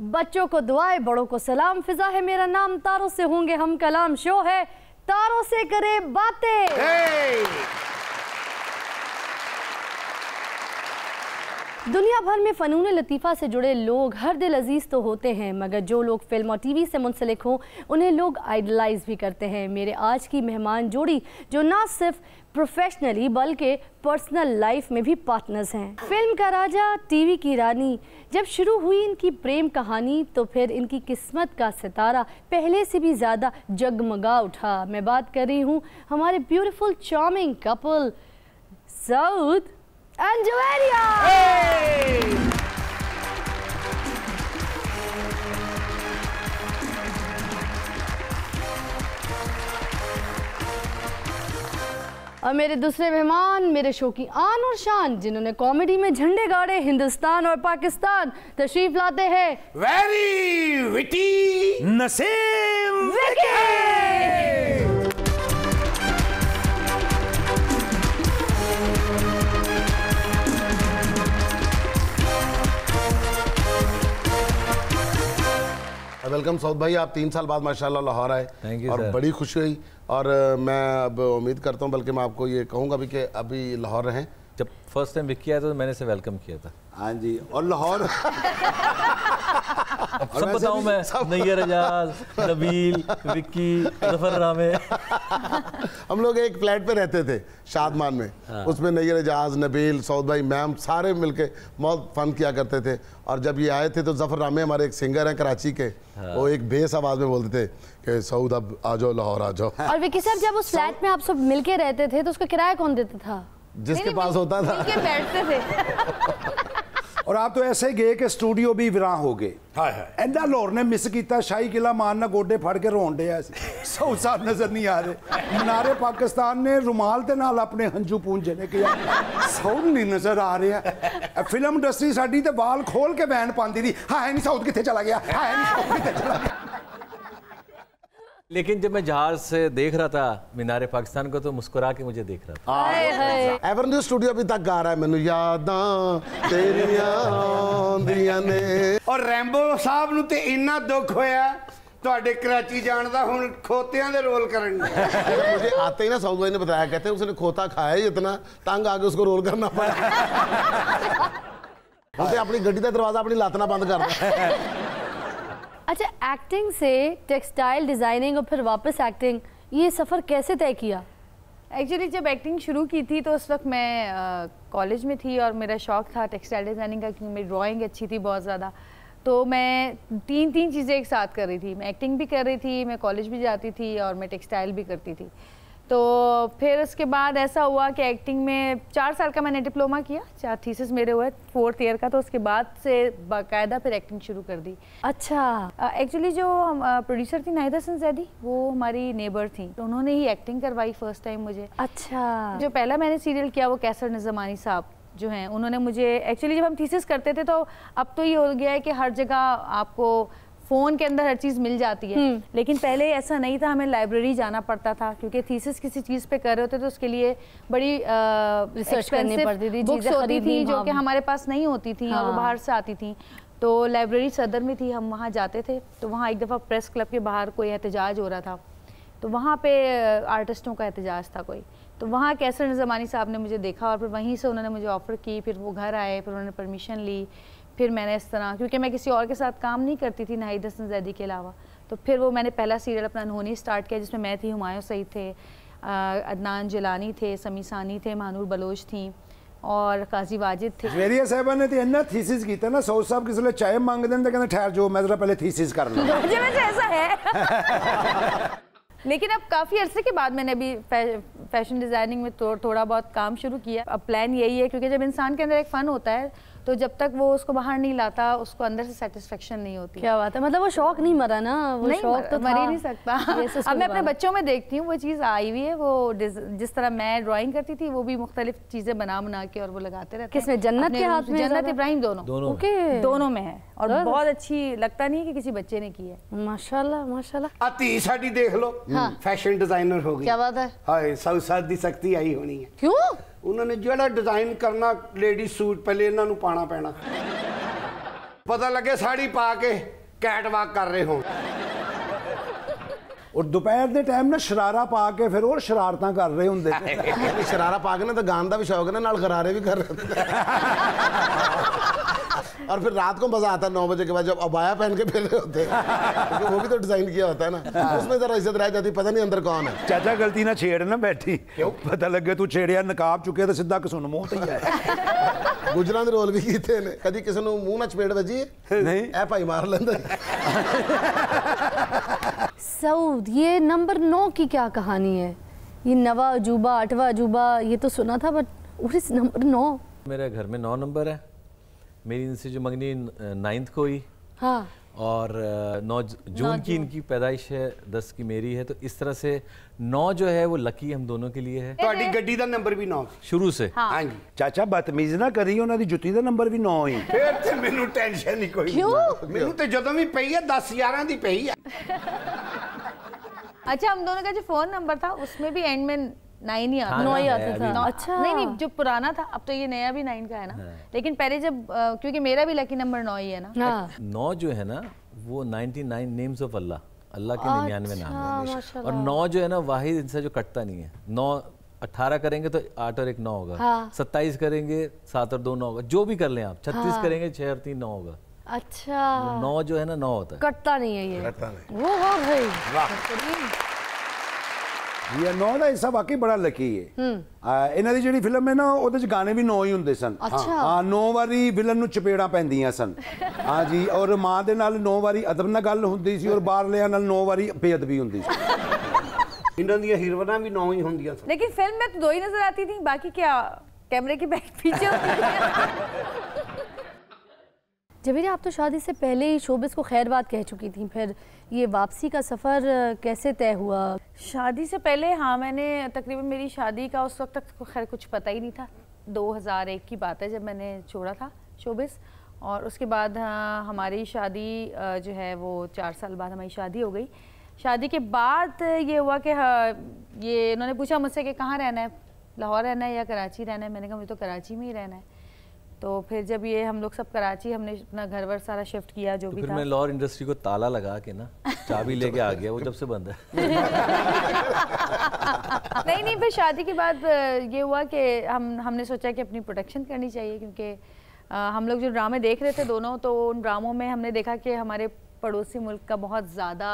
बच्चों को दुआएं, बड़ों को सलाम। फिजा है मेरा नाम, तारों से होंगे हम कलाम। शो है तारों से करे बातें। दुनिया भर में फ़नून लतीफ़ा से जुड़े लोग हर दिल अजीज़ तो होते हैं, मगर जो लोग फ़िल्म और टीवी से मुंसलिक हों उन्हें लोग आइडलाइज़ भी करते हैं। मेरे आज की मेहमान जोड़ी जो ना सिर्फ प्रोफेशनली बल्कि पर्सनल लाइफ में भी पार्टनर्स हैं। फ़िल्म का राजा, टीवी की रानी, जब शुरू हुई इनकी प्रेम कहानी तो फिर इनकी किस्मत का सितारा पहले से भी ज़्यादा जगमगा उठा। मैं बात कर रही हूँ हमारे beautiful charming couple Saud and Javeria। Hey! और मेरे दूसरे मेहमान मेरे शो की आन और शान, जिन्होंने कॉमेडी में झंडे गाड़े हिंदुस्तान और पाकिस्तान, तशरीफ लाते हैं very witty Naseem Vicky. Welcome Saud भाई, आप 3 साल बाद माशाल्लाह लाहौर आए। Thank you. और बड़ी खुशी हुई और मैं अब उम्मीद करता हूँ, बल्कि मैं आपको ये कहूँगा भी कि अभी लाहौर रहें। जब फर्स्ट टाइम विक्की आया था तो मैंने इसे वेलकम किया था। हाँ जी, और लाहौर सब बताऊँ मैं, नैयर एजाज, नबील, विक्की, जफर रामेह। हम लोग एक फ्लैट पे रहते थे शादमान में। हाँ। उसमें नैयर एजाज, नबील, सऊद भाई, मैम सारे मिलके बहुत फन किया करते थे। और जब ये आए थे तो जफर रामेह हमारे एक सिंगर हैं कराची के। हाँ। वो एक बेस आवाज़ में बोलते थे कि सऊद अब आ जाओ लाहौर आ जाओ। और विक्की साहब, जब उस फ्लैट में आप सब मिलके रहते थे तो उसका किराया कौन देता था? जिसके पास होता था, बैठते थे। और आप तो ऐसे गए कि स्टूडियो भी विरां हो गए। हाँ हाँ। एंदा लाहौर ने मिस किया, शाही किला मारना, गोडे फड़ के रोन डे सऊद साहब नजर नहीं आ रहे। मनारे पाकिस्तान ने रुमाल के नाल अपने हंजू पूंजे ने किया, सऊद नहीं नजर आ रहा। फिल्म इंडस्ट्री साडी ते बाल खोल के बैन पाती थी, हाँ है नहीं सऊद कितने चला गया, हाँ है नहीं सऊद कितने चला गया। लेकिन जब मैं जहाज से देख रहा था मीनारे पाकिस्तान को तो मुस्कुरा के मुझे देख रहा था। आए हाय। एवरन्यू स्टूडियो अभी तक गा रहा है मैनू यादां तेरियां आंदियां ने। और रैम्बो साहब नु ते इतना दुख होया ਤੁਹਾਡੇ कराची जान का, हुण खोतियां दे रोल करेंगे। मुझे आते ही ना साउथ भाई ने बताया, कहते हैं उसने खोता खाया ही इतना तंग आके उसको रोल करना पड़ा। उसे अपनी गड्डी का दरवाजा अपनी लातना बंद कर दिया। अच्छा, एक्टिंग से टेक्सटाइल डिज़ाइनिंग और फिर वापस एक्टिंग, ये सफ़र कैसे तय किया? एक्चुअली जब एक्टिंग शुरू की थी तो उस वक्त मैं कॉलेज में थी और मेरा शौक़ था टेक्सटाइल डिज़ाइनिंग का, क्योंकि मेरी ड्राइंग अच्छी थी बहुत ज़्यादा। तो मैं तीन चीज़ें एक साथ कर रही थी, मैं एक्टिंग भी कर रही थी, मैं कॉलेज भी जाती थी और मैं टेक्सटाइल भी करती थी। तो फिर उसके बाद ऐसा हुआ कि एक्टिंग में 4 साल का मैंने डिप्लोमा किया, 4 थीसिस मेरे हुए 4th ईयर का। तो उसके बाद से बाकायदा फिर एक्टिंग शुरू कर दी। अच्छा, एक्चुअली जो हम प्रोड्यूसर थी नाहिदा संजैदी, वो हमारी नेबर थी, तो उन्होंने ही एक्टिंग करवाई फर्स्ट टाइम मुझे। अच्छा। जो पहला मैंने सीरियल किया वो कैसर निज़मानी साहब जो हैं, उन्होंने मुझे एक्चुअली, जब हम थीसिस करते थे तो अब तो ये हो गया है कि हर जगह आपको फ़ोन के अंदर हर चीज़ मिल जाती है, लेकिन पहले ऐसा नहीं था, हमें लाइब्रेरी जाना पड़ता था क्योंकि थीसिस किसी चीज़ पे कर रहे होते तो उसके लिए बड़ी रिसर्च करनी पड़ती थी, बुक्स होती थी जो कि हमारे पास नहीं होती थी। हाँ। और वो बाहर से आती थी, तो लाइब्रेरी सदर में थी, हम वहाँ जाते थे। तो वहाँ एक दफ़ा प्रेस क्लब के बाहर कोई एहतजाज हो रहा था, तो वहाँ पर आर्टिस्टों का एहतजाज था कोई, तो वहाँ कैसर निज़मानी साहब ने मुझे देखा और फिर वहीं से उन्होंने मुझे ऑफ़र की। फिर वो घर आए, फिर उन्होंने परमिशन ली, फिर मैंने इस तरह, क्योंकि मैं किसी और के साथ काम नहीं करती थी नाहिदा संजैदी के अलावा, तो फिर वो मैंने पहला सीरियल अपना अनहोनी स्टार्ट किया, जिसमें मैं थी, हुमायूं सईद थे, अदनान जिलानी थे, समीह सानी थे, महानूर बलोच थी और काजी वाजिद थे। जवेरिया साहिबा ने तो इन्ना थीसिस किया ना, सऊद साहब किसी चाय मांगते हैं तो कहते ठहर जाओ, मैं जरा पहले थीसिस कर लूं। ऐसा है। लेकिन अब काफ़ी अरसे के बाद मैंने अभी फैशन डिज़ाइनिंग में थोड़ा बहुत काम शुरू किया। अब प्लान यही है, क्योंकि जब इंसान के अंदर एक फ़न होता है तो जब तक वो उसको बाहर नहीं लाता उसको अंदर से सेटिस्फेक्शन नहीं होती। क्या बात है, मतलब वो शौक नहीं मरा ना, वो शौक तो मर ही नहीं सकता। अब मैं अपने बच्चों में देखती हूँ वो चीज़ आई हुई है, वो जिस तरह मैं ड्राइंग करती थी वो भी मुख्तलिफ चीज़ें बना के और वो लगाते रहते। किसमें? जन्नत के हाथ में, जन्नत इब्राहिम, दोनों में है और बहुत अच्छी, लगता नहीं है कि किसी बच्चे ने की है। माशाल्लाह माशाल्लाह। अती साडी देख लो फैशन डिजाइनर हो गई। क्या बात है। हाय, सऊद साहब दी सख्ती आई होनी है। क्यों? उन्होंने जो डिजाइन करना लेडी सूट पहले इन्हों पाना पैना। पता लगे साड़ी पा के कैट वाक कर रहे हो। और दोपहर के टाइम ना शरारा पा के फिर और शरारत कर रहे होंगे। शरारा पा के ना तो गान का भी शौक है ना, गरारे भी कर रहे और फिर रात को मजा आता है 9 बजे के बाद जब अबाया पहन के फेले होते हैं तो वो भी तो डिजाइन किया होता है ना, उसमें जरा इज्जत रह जाती, पता नहीं अंदर कौन है। चाचा गलती ना छेड़ ना बैठी, क्यों पता लगे तू छेड़िया नकाब चुके तो सीधा किसू मुंह तो ही है। गुजरात रोल भी किए ने, कभी किसी ने मुंह ना चपेट बजी नहीं ए भाई मार लेंदा। सऊद ये नंबर 9 की क्या कहानी है? ये नवा अजूबा, 8वां अजूबा ये तो सुना था बट इस नंबर 9। मेरे घर में 9 नंबर है, मेरी इनसे जो मंगनी 9th को ही, हाँ, और 9 जून की इनकी पैदाइश है, 10 की मेरी है, तो इस तरह से 9 जो है वो लकी हम दोनों के लिए है। तो गड्डी का नंबर भी 9 शुरू से, हाँ जी। चाचा बदतमीज ना करी, उन्होंने जुत्ती का नंबर भी 9 ही। फिर तो मेनू टेंशन ही कोई क्यों, मेनू तो जदों भी पई है 10-11 दी पई है। अच्छा हम दोनों का जो फोन नंबर था उसमें भी एंड में 9 ही आता, 9 ही आता था। अच्छा नहीं जो पुराना था, अब तो ये नया भी 9 का है ना, लेकिन पहले जब क्योंकि मेरा भी लकी नंबर 9 ही है ना। 9 जो है ना वो 99 नेम्स ऑफ अल्लाह, अल्लाह के 99 नाम है, और 9 जो है ना वाहिद इनसे जो कटता नहीं है। 9 18 करेंगे तो 8 और 1 9 होगा, 27 करेंगे 7 और 2 9 होगा, जो भी कर लें आप, 36 करेंगे 6 और 3 9 होगा। अच्छा 9 जो है ना 9 होता है, कटता नहीं है ये। ये 9 का हिस्सा वाकई बड़ा लकी है। इन्होंने जी फिल्म है ना वो गाने भी 9 ही होंगे सन। अच्छा। 9 बारी विलन नूं चपेड़ा पैंदियां सन, हाँ जी, और माँ के नाल 9 बारी अदब नाल गल हुंदी सी और बाहरलियां नाल 9 बारी बेअदबी हुंदी सी। इन्हां दी हीरोइनां भी 9 ही होंदियां सन, लेकिन फिल्म में तो 2 ही नजर आती थी, बाकी क्या कैमरे के बैक पीछे होती थी। जवेरिया आप तो शादी से पहले ही शोबिस को खैरबाद कह चुकी थी, फिर ये वापसी का सफ़र कैसे तय हुआ? शादी से पहले, हाँ मैंने तकरीबन मेरी शादी का उस वक्त तक खैर कुछ पता ही नहीं था। 2001 की बात है जब मैंने छोड़ा था शोबिस, और उसके बाद हमारी शादी जो है वो 4 साल बाद हमारी शादी हो गई। शादी के बाद ये हुआ कि ये इन्होंने पूछा मुझसे कि कहाँ रहना है, लाहौर रहना है या कराची रहना है? मैंने कहा मुझे तो कराची में ही रहना है। तो फिर जब ये हम लोग सब कराची, हमने अपना घर वर सारा शिफ्ट किया जो तो भी फिर था। मैं लॉर इंडस्ट्री को ताला लगा के ना चाबी लेके आ गया, वो जब से बंद है। नहीं नहीं, फिर शादी के बाद ये हुआ कि हमने सोचा कि अपनी प्रोडक्शन करनी चाहिए, क्योंकि हम लोग जो ड्रामे देख रहे थे दोनों, तो उन ड्रामों में हमने देखा कि हमारे पड़ोसी मुल्क का बहुत ज़्यादा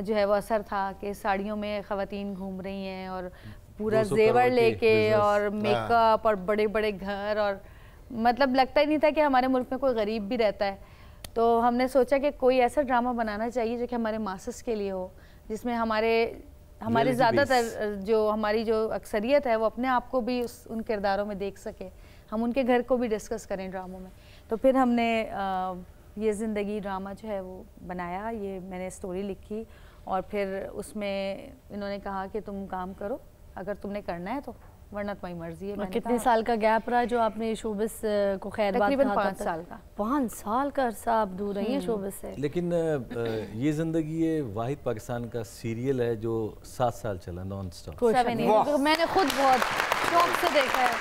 जो है वो असर था कि साड़ियों में ख़वातीन घूम रही हैं और पूरा जेवर लेके और मेकअप और बड़े बड़े घर, और मतलब लगता ही नहीं था कि हमारे मुल्क में कोई गरीब भी रहता है। तो हमने सोचा कि कोई ऐसा ड्रामा बनाना चाहिए जो कि हमारे मासस के लिए हो, जिसमें हमारे ज़्यादातर जो हमारी जो अक्सरियत है वो अपने आप को भी उन किरदारों में देख सके, हम उनके घर को भी डिस्कस करें ड्रामों में। तो फिर हमने ये ज़िंदगी ड्रामा जो है वो बनाया, ये मैंने स्टोरी लिखी, और फिर उसमें इन्होंने कहा कि तुम काम करो अगर तुमने करना है तो, वरना तुम्हारी मर्जी है। मैंने कितने साल का गैप रहा जो आपने शोबिस को खैरबाद कहा? 5 साल का, 5 साल का अरसा आप दूर रही हैं शोबिस से। लेकिन ये ज़िंदगी है वाहिद पाकिस्तान का सीरियल है जो 7 साल चला नॉन स्टॉप, तो मैंने खुद बहुत शौक से देखा है।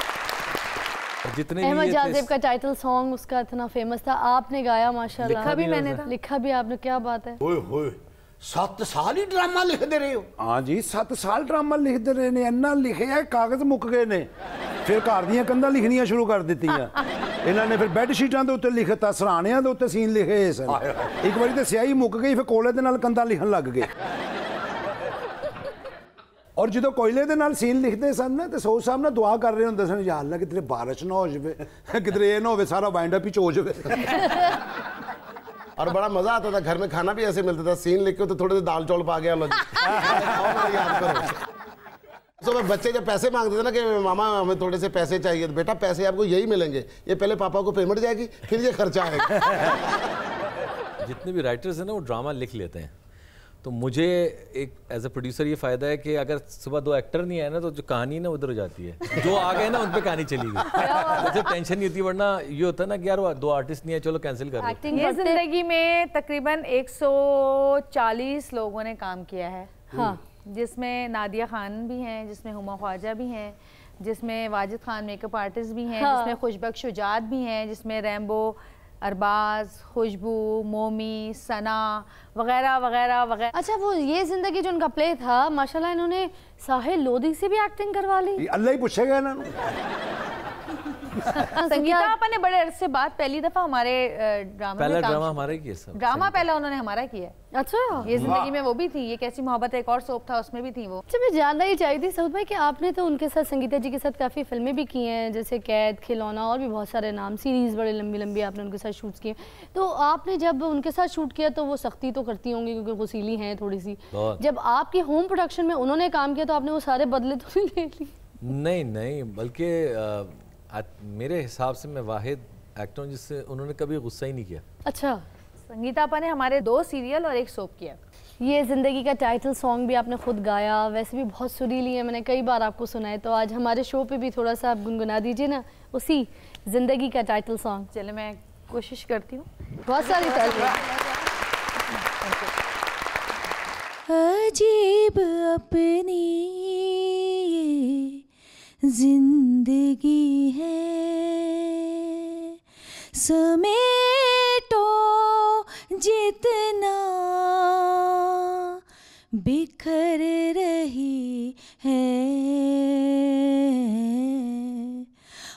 जितने अहमद जाज़ेब का टाइटल सॉन्ग उसका इतना फेमस था, आपने गाया माशाल्लाह, लिखा भी मैंने था, लिखा भी आपने, क्या बात है। 7 साल ही ड्रामा लिखते रहे हो? हाँ जी 7 साल ड्रामा लिखते रहे ने, इन्ना लिखे है कागज मुक गए ने, फिर घर दियाँ कंधा लिखनिया शुरू कर दी इन्होंने, फिर बैडशीटा के उत्ते लिखता, सराहणिया के उत्ते सीन लिखे सन, एक बार तो स्याही मुक गई, फिर कोयले के नाल कंधा लिखन लग गए, और जो कोयले के नाल सीन लिखते सन ना तो सऊद साहब ना दुआ कर रहे होंगे सन, यार ना किधरे बारिश ना हो जाए, किधरे ये ना हो सारा वाइंड अप ही हो जाए। और बड़ा मजा आता था, घर में खाना भी ऐसे मिलता था, सीन लिख के तो थोड़े से दाल चौल पा गया। तो मैं बच्चे जब पैसे मांगते थे ना कि मामा हमें थोड़े से पैसे चाहिए, तो बेटा पैसे आपको यही मिलेंगे, ये पहले पापा को पेमेंट जाएगी फिर ये खर्चा आएगा। जितने भी राइटर्स हैं ना वो ड्रामा लिख लेते हैं, तो मुझे एक एज अ प्रोड्यूसर ये फ़ायदा है कि अगर सुबह 2 एक्टर नहीं आए ना तो जो कहानी ना उधर हो जाती है, जो आ गए ना उन पर कहानी चली गई, मुझे टेंशन नहीं होती, वरना ये होता है ना कि यार 2 आर्टिस्ट नहीं है चलो कैंसिल कर दो। ये ज़िंदगी में तकरीबन 140 लोगों ने काम किया है, हाँ, जिसमें नादिया खान भी हैं, जिसमें हुमा ख्वाजा भी हैं, जिसमें वाजिद खान मेकअप आर्टिस्ट भी हैं, जिसमें खुशबक शुजाद भी हैं, जिसमें रैम्बो अरबाज़, खुशबू, मोमी, सना वगैरह वगैरह वगैरह। अच्छा वो ये ज़िंदगी जो उनका प्ले था माशाल्लाह इन्होंने साहिल लोधी से भी एक्टिंग करवा ली। अल्लाह ही पूछेगा ना। संगीता आपा ने बड़े अरसे बाद पहली दफ़ा हमारे ड्रामा पहला ड्रामा हमारा ही किया सब। ड्रामा पहला उन्होंने हमारा किया। अच्छा ये जिंदगी में वो भी थी, ये कैसी मोहब्बत एक और सोप था उसमें भी थी वो। अच्छा मैं जानना ही चाहिए थी सऊद भाई कि आपने तो उनके साथ संगीता जी के साथ काफ़ी फिल्में भी की हैं जैसे कैद, खिलौना और भी बहुत सारे नाम, सीरीज़ बड़े लंबी लंबी आपने उनके साथ शूट किए। तो आपने जब उनके साथ शूट किया तो वो सख्ती तो करती होंगी क्योंकि गुसीली हैं थोड़ी सी, जब आपके होम प्रोडक्शन में उन्होंने काम किया तो आपने वो सारे बदले तो ले लिए? नहीं नहीं, बल्कि मेरे हिसाब से मैं वाहिद एक्टर हूँ जिससे उन्होंने कभी गुस्सा ही नहीं किया। अच्छा संगीता आपा ने हमारे 2 सीरियल और 1 सोप किया। ये ज़िंदगी का टाइटल सॉन्ग भी आपने खुद गाया, वैसे भी बहुत सुरीली है, मैंने कई बार आपको सुना है, तो आज हमारे शो पे भी थोड़ा सा आप गुनगुना दीजिए ना उसी ज़िंदगी का टाइटल सॉन्ग। चले मैं कोशिश करती हूँ। बहुत सारी अजीब अपनी जिंदगी है, समेटो जितना बिखर रही है,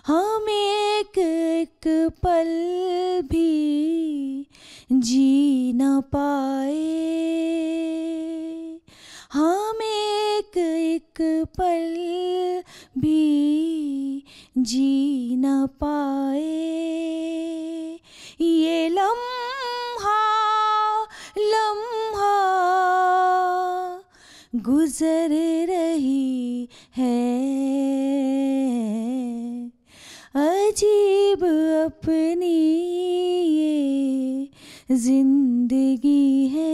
हम एक एक पल भी जी न पाए, हम एक एक पल भी जी न पाए, ये लम्हा लम्हा गुजर रही है, अजीब अपनी ये जिंदगी है।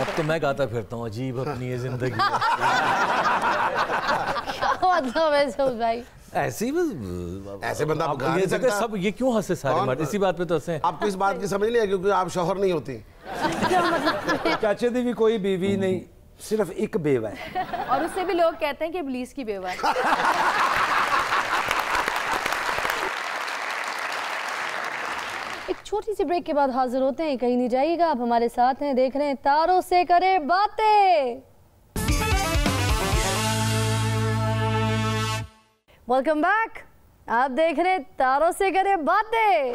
अब तो मैं गाता फिरता हूँ अजीब अपनी ये जिंदगी। मतलब भाई ऐसी बस ऐसे बंदा आप गा नहीं सकता। सब ये क्यों हंसे सारे इसी बात पे तो हंसे। आपको इस बात की समझ नहीं है क्योंकि आप शौहर नहीं होती। चाचे दी भी कोई बीवी नहीं, सिर्फ एक बेवा है और उससे भी लोग कहते हैं कि पुलिस की बेवा है। एक छोटी सी ब्रेक के बाद हाजिर होते हैं, कहीं नहीं जाइएगा, आप हमारे साथ हैं, देख रहे हैं तारों से करे बातें। वेलकम बैक, आप देख रहे हैं तारों से करे बातें।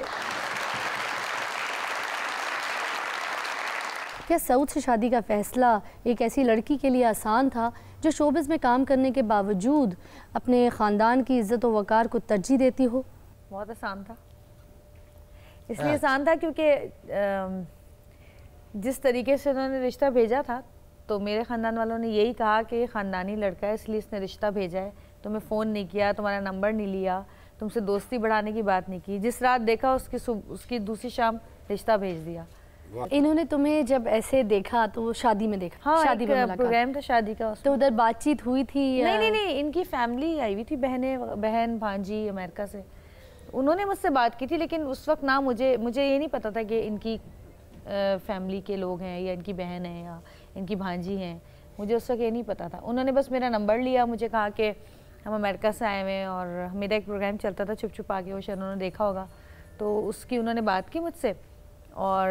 क्या सऊद से शादी का फैसला एक ऐसी लड़की के लिए आसान था जो शोबिज़ में काम करने के बावजूद अपने ख़ानदान की इज़्ज़त और वक़ार को तरजीह देती हो? बहुत आसान था, इसलिए आसान था क्योंकि जिस तरीके से उन्होंने रिश्ता भेजा था तो मेरे ख़ानदान वालों ने यही कहा कि ख़ानदानी लड़का है इसलिए इसने रिश्ता भेजा है। तुम्हें फ़ोन नहीं किया, तुम्हारा नंबर नहीं लिया, तुमसे दोस्ती बढ़ाने की बात नहीं की, जिस रात देखा उसकी दूसरी शाम रिश्ता भेज दिया। इन्होंने तुम्हें जब ऐसे देखा तो शादी में देखा? हाँ, शादी में प्रोग्राम था शादी का, तो उधर बातचीत हुई थी? नहीं, इनकी फैमिली आई हुई थी, बहन भांजी अमेरिका से, उन्होंने मुझसे बात की थी, लेकिन उस वक्त ना मुझे ये नहीं पता था कि इनकी फैमिली के लोग हैं या इनकी बहन है या इनकी भांजी हैं, मुझे उस वक्त ये नहीं पता था। उन्होंने बस मेरा नंबर लिया, मुझे कहा कि हम अमेरिका से आए हुए हैं और मेरा एक प्रोग्राम चलता था छुप छुपा के, वो शायद उन्होंने देखा होगा, तो उसकी उन्होंने बात की मुझसे और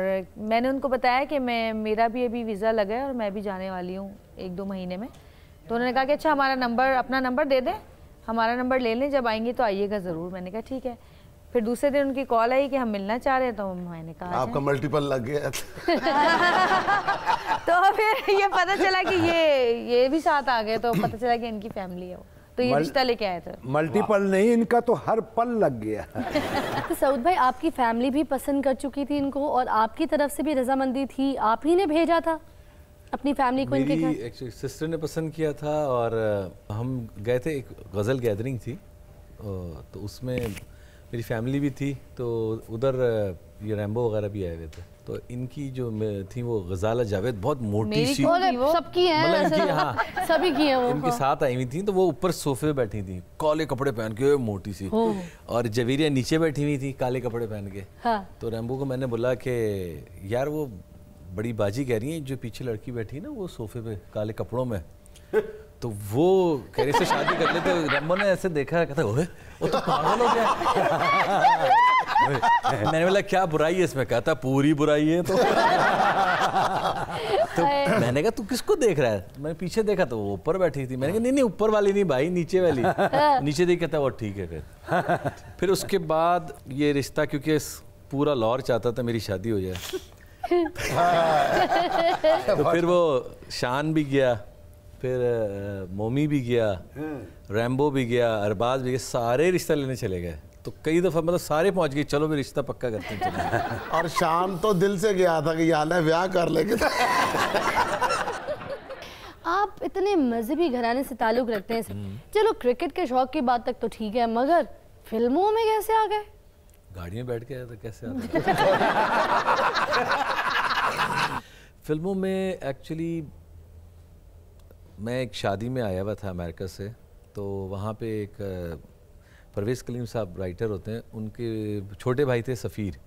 मैंने उनको बताया कि मेरा भी अभी वीज़ा लगा है और मैं भी जाने वाली हूँ 1-2 महीने में। तो उन्होंने कहा कि अच्छा अपना नंबर दे दें, हमारा नंबर ले लें, जब आएंगे तो आइएगा ज़रूर। मैंने कहा ठीक है। फिर दूसरे दिन उनकी कॉल आई कि हम मिलना चाह रहे हैं, तो मैंने कहा आपका मल्टीपल लग गया। तो फिर ये पता चला कि ये भी साथ आ गए, तो पता चला कि इनकी फैमिली है वो, तो ये रिश्ता लेके आया था। मल्टीपल नहीं, इनका तो हर पल लग गया। तो सऊद भाई आपकी फैमिली भी पसंद कर चुकी थी इनको और आपकी तरफ से भी रजामंदी थी, आप ही ने भेजा था अपनी फैमिली को इनके घर? एक्चुअली सिस्टर ने पसंद किया था और हम गए थे, एक गज़ल गैदरिंग थी तो उसमें मेरी फैमिली भी थी, तो उधर ये रैम्बो वगैरह भी आए हुए थे, तो इनकी जो थी वो गज़ाला जावेद बहुत मोटी सी सबकी है, हाँ सभी की है, इनके साथ आई हुई थी, तो वो ऊपर सोफे पे बैठी थी काले कपड़े पहन के मोटी सी, और जवेरिया नीचे बैठी हुई थी काले कपड़े पहन के। तो रैम्बो को मैंने बोला कि यार वो बड़ी बाजी कह रही हैं जो पीछे लड़की बैठी है ना वो सोफे पे काले कपड़ों में तो वो कह रही से शादी कर लेते। रमन ने ऐसे देखा, कहता ओए वो तो पागल हो गया। मैंने बोला क्या बुराई है इसमें? कहता पूरी बुराई है। तो तो मैंने कहा तू किसको देख रहा है? मैंने पीछे देखा तो वो ऊपर बैठी थी। मैंने कहा नहीं नहीं ऊपर वाली नहीं भाई, नीचे वाली। नीचे देखा था वो ठीक है। फिर उसके बाद ये रिश्ता, क्योंकि पूरा लाहौर चाहता था मेरी शादी हो जाए तो फिर वो शान भी गया, फिर मोमी भी गया, रैम्बो भी गया, अरबाज भी गया, सारे रिश्ता लेने चले गए। तो कई दफ़ा मतलब सारे पहुंच गए, चलो भी रिश्ता पक्का करते हैं चले। और शाम तो दिल से गया था कि यार ब्याह कर ले। आप इतने मजहबी घराने से ताल्लुक़ रखते हैं, चलो क्रिकेट के शौक की बात तक तो ठीक है, मगर फिल्मों में कैसे आ गए? गाड़ी में बैठ के आया तो कैसे आता? फिल्मों में एक्चुअली मैं एक शादी में आया हुआ था अमेरिका से, तो वहाँ पे एक परवेज़ कलीम साहब राइटर होते हैं, उनके छोटे भाई थे सफ़ीर,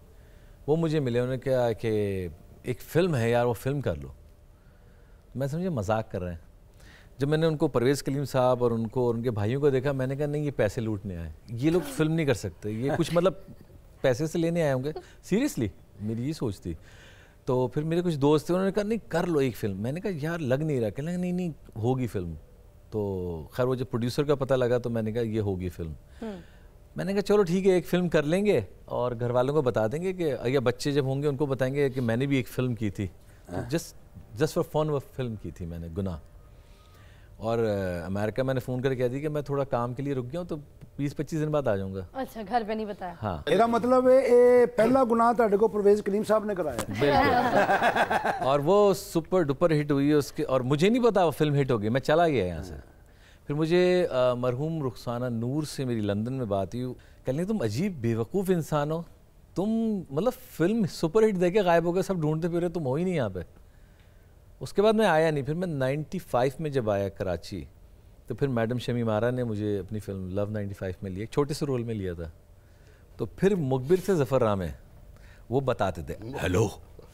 वो मुझे मिले। उन्होंने कहा कि एक फ़िल्म है यार, वो फ़िल्म कर लो। मैं समझे मजाक कर रहे हैं। जब मैंने उनको परवेज़ कलीम साहब और उनको और उनके भाइयों को देखा, मैंने कहा नहीं ये पैसे लूटने आए, ये लोग फ़िल्म नहीं कर सकते, ये कुछ मतलब पैसे से लेने आए होंगे, सीरियसली मेरी ये सोच थी। तो फिर मेरे कुछ दोस्त थे, उन्होंने कहा नहीं कर लो एक फ़िल्म। मैंने कहा यार लग नहीं रहा। कहने नहीं नहीं होगी फ़िल्म। तो खैर वो जब प्रोड्यूसर का पता लगा तो मैंने कहा ये होगी फ़िल्म। मैंने कहा चलो ठीक है एक फ़िल्म कर लेंगे और घर वालों को बता देंगे कि, या बच्चे जब होंगे उनको बताएंगे कि मैंने भी एक फ़िल्म की थी, जस्ट फॉर फन वो फिल्म की थी मैंने, गुनाह। और अमेरिका मैंने फ़ोन करके कह दी कि मैं थोड़ा काम के लिए रुक गया हूँ, तो 20-25 दिन बाद आ जाऊँगा। अच्छा, घर पे नहीं बताया? हाँ। मेरा मतलब है पहला गुनाह तेरे को परवेज़ कलीम साहब ने कराया। बिल्कुल। और वो सुपर डुपर हिट हुई उसके, और मुझे नहीं पता वो फिल्म हिट होगी, मैं चला गया यहाँ से। फिर मुझे मरहूम रुखसाना नूर से मेरी लंदन में बात हुई। कहने तुम अजीब बेवकूफ़ इंसान हो, तुम मतलब फिल्म सुपर हिट दे के गायब हो गए, सब ढूंढते फिर तुम हो ही नहीं यहाँ पे। उसके बाद मैं आया नहीं। फिर मैं 95 में जब आया कराची, तो फिर मैडम शमी मारा ने मुझे अपनी फिल्म लव 95 में लिया, छोटे से रोल में लिया था। तो फिर मुखबिर से ज़फ़र रामे वो बताते थे, हेलो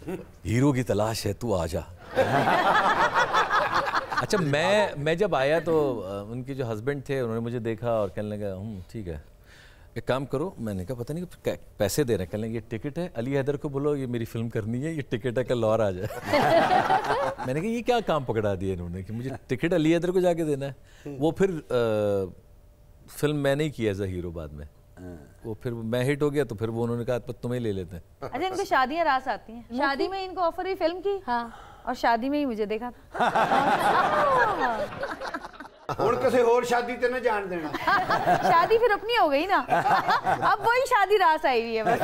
हीरो की तलाश है तू आ जा। अच्छा, मैं जब आया तो उनके जो हस्बैंड थे उन्होंने मुझे देखा और कहने लगा ठीक है एक काम करो। मैंने कहा पता नहीं पैसे दे रहे हैं। कहने ये टिकट है, अली हैदर को बोलो ये मेरी फिल्म करनी है, ये टिकट है कल लाहौर आ जाए। मैंने कहा ये क्या काम पकड़ा दिया इन्होंने कि मुझे टिकट अली हैदर को जाके देना है। वो फिर फिल्म मैंने ही किया एज अ हीरो बाद में। वो फिर मैं हिट हो गया तो फिर वो उन्होंने कहा तुम्हें ले लेते हैं। अच्छा, इनको शादियाँ रास आती हैं। शादी में इनको ऑफर हुई फिल्म की, हाँ, और शादी में ही मुझे देखा। और किसी और शादी ते ना जान देना। शादी फिर अपनी हो गई ना। अब वही शादी रास आई हुई है बस।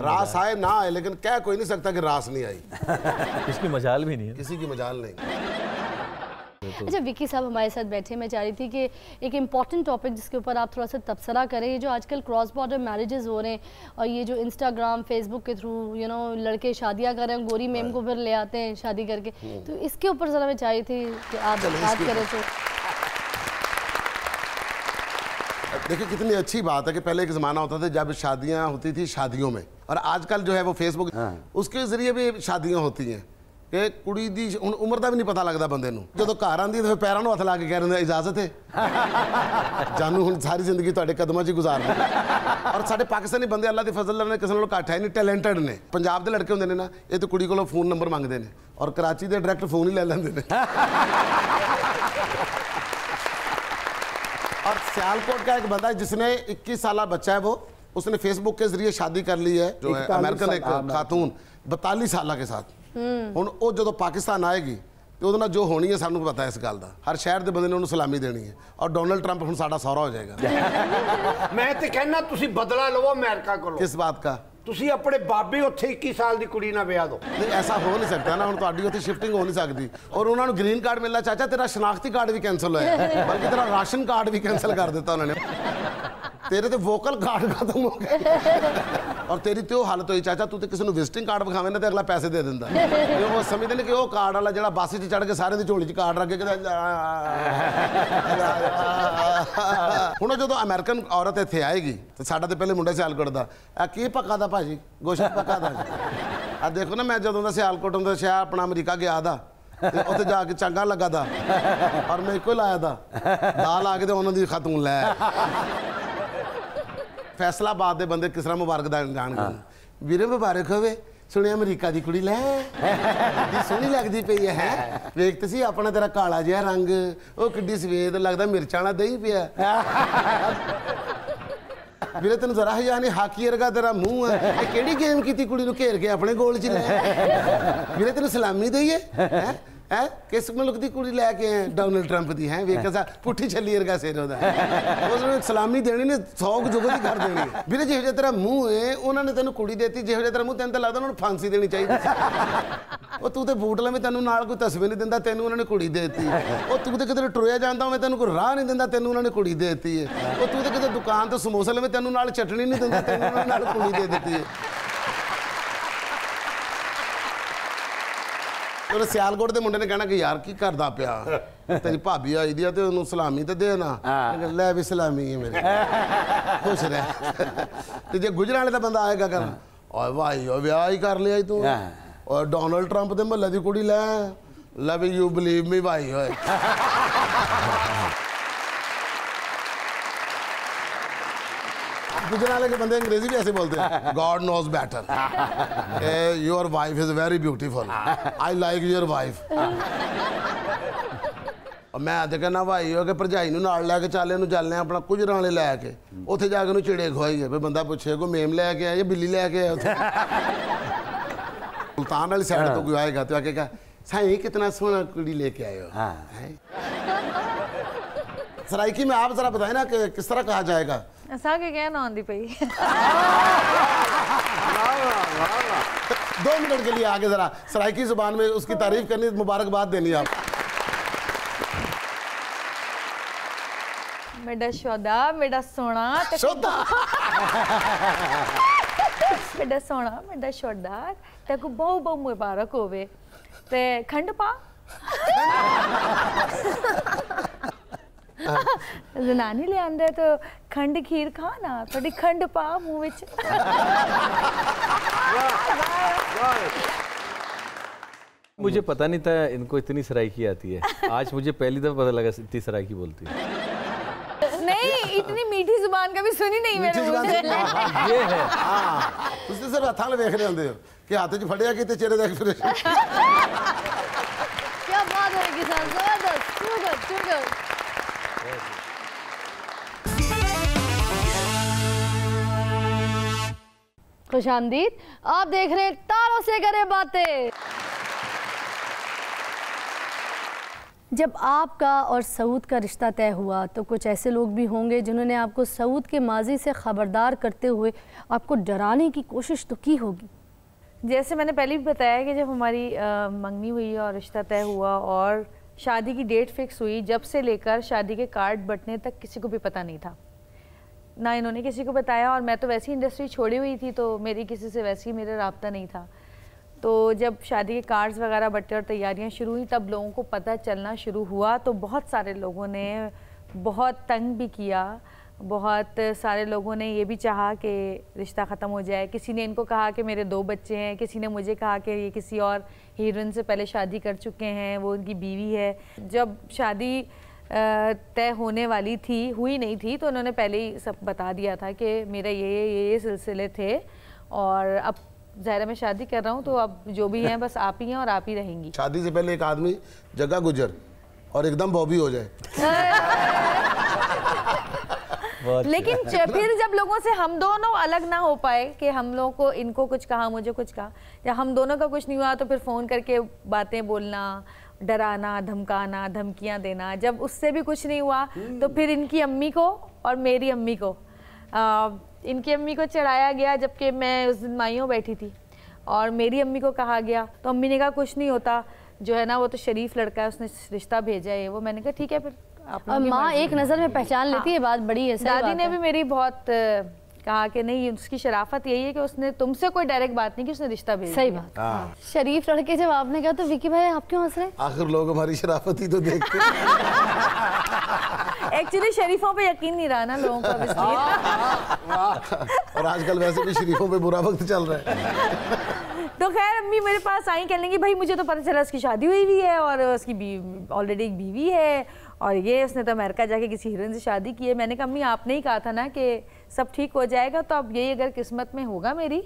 रास आए ना आए, लेकिन क्या कोई नहीं सकता कि रास नहीं आई। इसकी मजाल भी नहीं है, किसी की मजाल नहीं। अच्छा, विकी साहब हमारे साथ बैठे, मैं चाह रही थी कि एक इम्पॉर्टेंट टॉपिक जिसके ऊपर आप थोड़ा सा तबसरा करें। ये जो आजकल क्रॉस बॉर्डर मैरिजेस हो रहे हैं और ये जो इंस्टाग्राम फेसबुक के थ्रू लड़के शादियाँ कर रहे हैं, गोरी मेम को फिर ले आते हैं शादी करके, तो इसके ऊपर ज़रा मैं चाह रही थी कि आप बात करें। तो देखिए कितनी अच्छी बात है कि पहले एक ज़माना होता था जब शादियाँ होती थी शादियों में, और आजकल जो है वो फेसबुक उसके ज़रिए भी शादियाँ होती हैं। कुड़ी दी उम्र का भी नहीं पता लगता बंदे नूं, जो घर आती तो पैरों में हथ ला के कह रहे इजाजत है जानू हम सारी जिंदगी तुहाडे कदमों च गुजार रहे। और साडे पाकिस्तानी बंदे अल्लाह के फजल ने किसी नालों घट है नहीं, टैलेंटेड ने। पंजाब के लड़के होंदे ने ना, ये तो कुड़ी कोलों फोन नंबर मंगते हैं और कराची के डायरेक्ट फोन ही ले लेंदे ने। और सियालकोट का एक बंदा है जिसने 21 साल बच्चा है, वो उसने फेसबुक के जरिए शादी कर ली है, जो है अमेरिकन एक खातून 42 साल के साथ। ਹੁਣ ਉਹ ਜਦੋਂ ਪਾਕਿਸਤਾਨ ਆਏਗੀ ਤੇ ਉਹਦੇ ਨਾਲ ਜੋ ਹੋਣੀ ਹੈ ਸਾਨੂੰ ਪਤਾ ਇਸ ਗੱਲ ਦਾ। ਹਰ ਸ਼ਹਿਰ ਦੇ ਬੰਦੇ ਨੇ ਉਹਨੂੰ ਸਲਾਮੀ ਦੇਣੀ ਹੈ ਔਰ ਡੋਨਲਡ ਟਰੰਪ ਹੁਣ ਸਾਡਾ ਸਹੁਰਾ ਹੋ ਜਾਏਗਾ। ਮੈਂ ਤੇ ਕਹਿਣਾ ਤੁਸੀਂ ਬਦਲਾ ਲਵੋ ਅਮਰੀਕਾ ਕੋਲੋਂ। ਕਿਸ ਬਾਤ ਦਾ? ਤੁਸੀਂ ਆਪਣੇ ਬਾਬੇ ਉੱਥੇ 21 ਸਾਲ ਦੀ ਕੁੜੀ ਨਾਲ ਵਿਆਹ ਦੋ। ਨਹੀਂ ਐਸਾ ਹੋ ਨਹੀਂ ਸਕਦਾ ਨਾ, ਹੁਣ ਤੁਹਾਡੀ ਉੱਥੇ ਸ਼ਿਫਟਿੰਗ ਹੋ ਨਹੀਂ ਸਕਦੀ। ਔਰ ਉਹਨਾਂ ਨੂੰ ਗ੍ਰੀਨ ਕਾਰਡ ਮਿਲਣਾ, ਚਾਚਾ ਤੇਰਾ ਸ਼ਨਾਖਤੀ ਕਾਰਡ ਵੀ ਕੈਂਸਲ ਹੋਇਆ, ਬਲਕਿ ਤੇਰਾ ਰਾਸ਼ਨ ਕਾਰਡ ਵੀ ਕੈਂਸਲ ਕਰ ਦਿੱਤਾ ਉਹਨਾਂ ਨੇ, तेरे तो वोकल कार्ड खत्म हो गए और तेरी तो हालत होई, चाचा तू तो किसी विजिटिंग कार्ड विखावे ना तो अगला पैसे दे दिंदा। वो समझते हैं कि वो कार्ड वाला जो बस च चढ़ के सारे की झोली च कार्ड रख के हूँ। जो अमेरिकन औरत इतने आएगी तो साडा तो पहले मुंडा सियालकोट का की पका दा भाजी गोश्त पका दा आ देखो ना मैं जदों का सियालकोट होंदा शहर अपना अमरीका गया था उसे जाके चंगा लगा था और मैं एको लाया था दाल आके तो उन्होंने खातून लाया फैसलाबाद के बंदे किस तरह मुबारक जान वीरे मुबारक होवे सुने अमरीका की कुड़ी लै सोहनी लगती पई है वेख तो सी अपना तेरा काला जिहा रंग वो किड्डी सफेद लगता मिर्चा ना दही पिया वीरे तेन जरा हजार नहीं हाकी वर्गा तेरा मूँह है यह केड़ी गेम की कुड़ी नूं घेर के अपने गोल च लै वीरे तेन सलामी दईए है है किस मुल्क की कुड़ी लैके आए डोनल्ड ट्रंप की है वेख सा पुठी छली वर्गा सिर उसने सलामी देनी ने सौ जुगत कर देनी वीरे जिहो जिहा तेरा मूँह है उन्होंने तेन कुड़ी देती जिहो जिहा तेरा मूँह तेन तो लगता उन्होंने फांसी देनी चाहिए वो तू तो बूट लवे तेन कोई तस्वीर नहीं दिता तेन उन्होंने कुड़ी देती वो तू तो कितने टुरया जाता मैं तेन कोई राह नहीं दिता तेन उन्होंने कुड़ी देती है वो तू तो कितने दुकान तो समोसा लवे तेन चटनी नहीं दिता तेन उन्होंने कुड़ी दे देती है तो सियालकोट के मुंडे ने कहना कि यार की करता पिया तेरी भाभी आई दी तो उन्होंने सलामी तो देना लै भी सलामी है मेरी खुश रह जो गुजराले का बंदा आएगा कहना और भाई और विह ही कर लिया तू और डोनल्ड ट्रंप के महल की कुड़ी लै लव यू बिलीव मी भाई होए गुजराले के बंदे अंग्रेजी भी ऐसे बोलते हैं God knows better your wife is very beautiful I like your wife मैं अद कहना भाई हो कि भरजाई लैके चल इन चलने अपना गुजराले लैके उत्थे जाके चिड़े खुआईए फिर बंदा पूछे को मेम लैके आया या बिल्ली लैके आया सुल्तान वाली साइड तो कोई आएगा तो आके कहा साई कितना सोना कुड़ी लेके आए हो सराइकी में आप जरा बताए ना कि किस तरह कहा जाएगा दो मिनट के लिए आगे जरा सराइकी जुबान में उसकी तारीफ करनी मुबारकबाद देनी आप मेरा शोदा मेरा सोना शोदा मेरा सोना मेरा शोदा तेको बहुत बहुत मुबारक होवे ते खंड पा जनानी ले आंदे तो खंड खीर खा ना थोड़ी खंड पा मुँह विच मुझे पता नहीं था इनको इतनी सराइकी आती है आज मुझे पहली दफा पता लगा इतनी सराइकी बोलती है नहीं इतनी मीठी जुबान कभी सुनी नहीं मैंने ये है उसने सर हथाल देख रहे होंगे कि हाथ च फड़िया कि चेहरे देख फिर क्या बात होगी सर जबरदस्त जबरदस्त जबरदस्त खुशामदीद आप देख रहे हैं तारों से करे बातें। जब आपका और सऊद का रिश्ता तय हुआ तो कुछ ऐसे लोग भी होंगे जिन्होंने आपको सऊद के माजी से ख़बरदार करते हुए आपको डराने की कोशिश तो की होगी। जैसे मैंने पहले भी बताया कि जब हमारी मंगनी हुई और रिश्ता तय हुआ और शादी की डेट फिक्स हुई जब से लेकर शादी के कार्ड बंटने तक किसी को भी पता नहीं था ना इन्होंने किसी को बताया और मैं तो वैसी इंडस्ट्री छोड़ी हुई थी तो मेरी किसी से वैसी मेरा राब्ता नहीं था। तो जब शादी के कार्ड्स वगैरह बटे और तैयारियां शुरू हुई तब लोगों को पता चलना शुरू हुआ तो बहुत सारे लोगों ने बहुत तंग भी किया बहुत सारे लोगों ने ये भी चाहा कि रिश्ता ख़त्म हो जाए। किसी ने इनको कहा कि मेरे दो बच्चे हैं किसी ने मुझे कहा कि ये किसी और हीरोइन से पहले शादी कर चुके हैं वो उनकी बीवी है। जब शादी तय होने वाली थी हुई नहीं थी तो उन्होंने पहले ही सब बता दिया था कि मेरा ये सिलसिले थे और अब ज़ाहिर मैं शादी कर रहा हूँ तो अब जो भी हैं बस आप ही हैं और आप ही रहेंगी। शादी से पहले एक आदमी जगह गुजर और एकदम बॉबी हो जाए लेकिन फिर जब लोगों से हम दोनों अलग ना हो पाए कि हम लोगों को इनको कुछ कहा मुझे कुछ कहा या हम दोनों का कुछ नहीं हुआ तो फिर फ़ोन करके बातें बोलना डराना धमकाना धमकियां देना जब उससे भी कुछ नहीं हुआ तो फिर इनकी अम्मी को और मेरी अम्मी को इनकी अम्मी को चढ़ाया गया जबकि मैं उस दिन माइयों बैठी थी और मेरी अम्मी को कहा गया तो अम्मी ने कहा कुछ नहीं होता जो है ना वो तो शरीफ लड़का है उसने रिश्ता भेजा है वो। मैंने कहा ठीक है फिर आप माँ एक नज़र में पहचान लेती है बात बड़ी है। दादी ने भी मेरी बहुत कहा कि नहीं उसकी शराफत यही है कि उसने तुमसे कोई डायरेक्ट बात नहीं की उसने रिश्ता भेजा। सही बात शरीफ लड़के जब आपने कहा तो विकी भाई आप क्यों हंस रहे हैं आखिर लोग हमारी शराफत ही तो देखते हैं। एक्चुअली शरीफों पे यकीन नहीं रहा ना लोगों को और आजकल वैसे भी शरीफों पे बुरा वक्त चल रहा है तो खैर अम्मी मेरे पास आई, कहने लगी भाई मुझे तो पता चला उसकी शादी हुई भी है और उसकी ऑलरेडी एक बीवी है और ये उसने तो अमेरिका जाके किसी हीरोइन से शादी की है। मैंने कहा अम्मी आपने ही कहा था ना कि सब ठीक हो जाएगा, तो अब यही अगर किस्मत में होगा मेरी